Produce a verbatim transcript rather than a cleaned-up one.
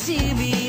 see me.